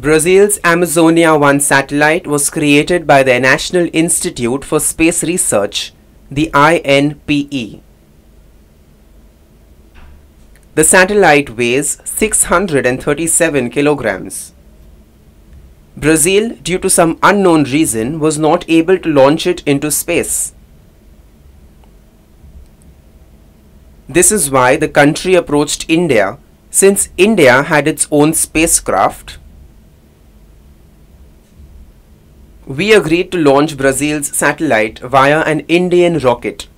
Brazil's Amazonia-1 satellite was created by the National Institute for Space Research, the INPE. The satellite weighs 637 kilograms. Brazil, due to some unknown reason, was not able to launch it into space. This is why the country approached India, since India had its own spacecraft. We agreed to launch Brazil's satellite via an Indian rocket.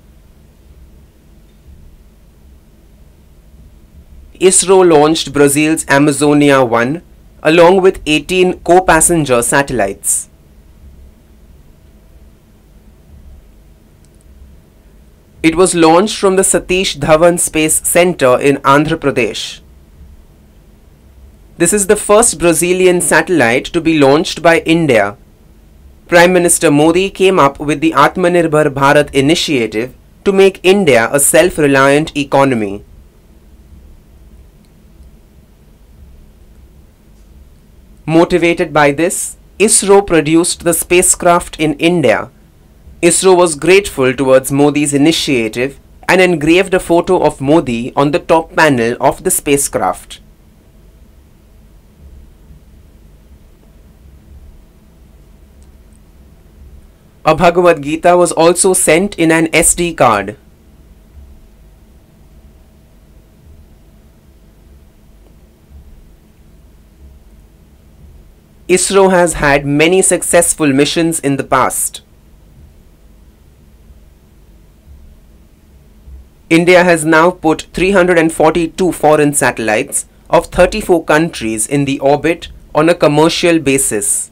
ISRO launched Brazil's Amazonia-1 along with 18 co-passenger satellites. It was launched from the Satish Dhawan Space Centre in Andhra Pradesh. This is the first Brazilian satellite to be launched by India. Prime Minister Modi came up with the Atmanirbhar Bharat initiative to make India a self-reliant economy. Motivated by this, ISRO produced the spacecraft in India. ISRO was grateful towards Modi's initiative and engraved a photo of Modi on the top panel of the spacecraft. A Bhagavad Gita was also sent in an SD card. ISRO has had many successful missions in the past. India has now put 342 foreign satellites of 34 countries in the orbit on a commercial basis.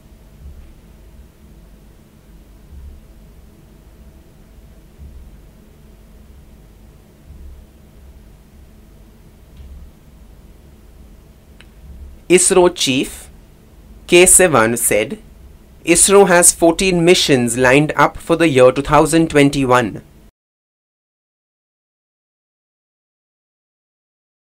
ISRO Chief K Sivan said, ISRO has 14 missions lined up for the year 2021.